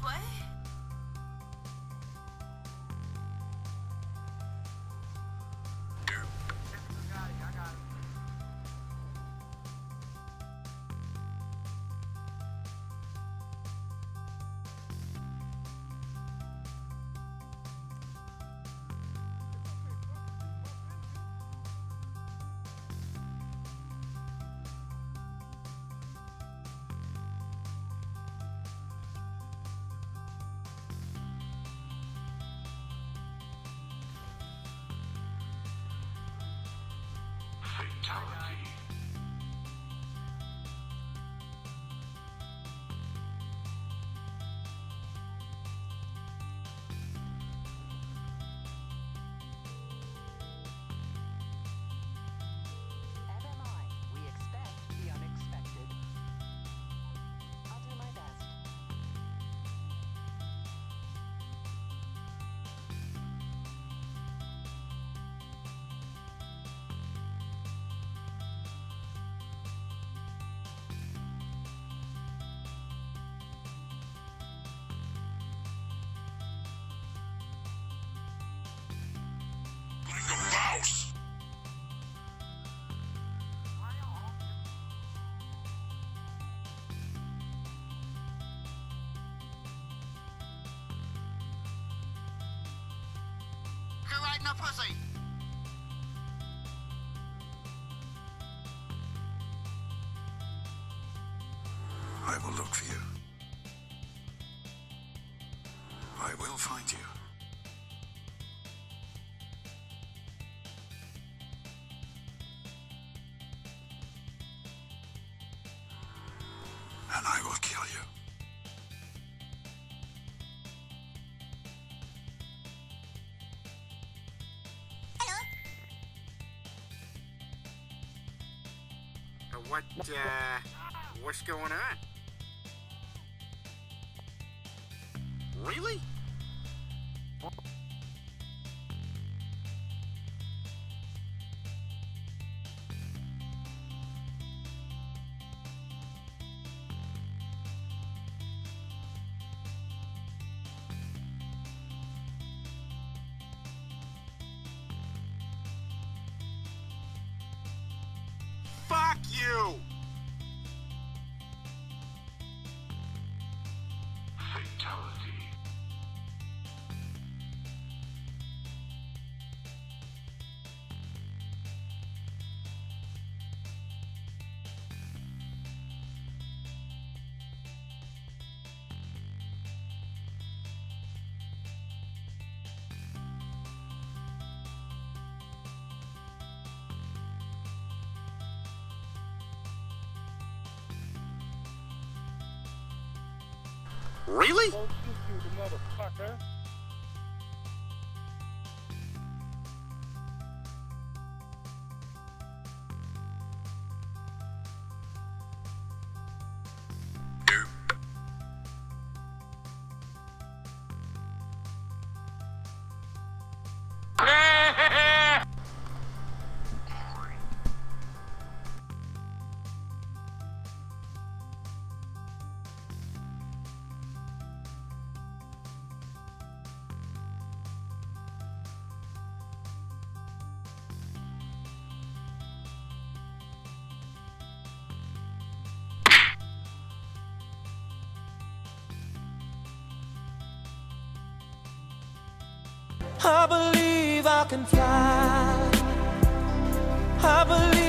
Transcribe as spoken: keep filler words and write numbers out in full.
What? Now, pussy! I will look for you. I will find you. And I will kill you. What, uh, what's going on? Really? Fuck you! Fatality. Really? Don't shoot you, motherfucker. I believe I can fly. I believe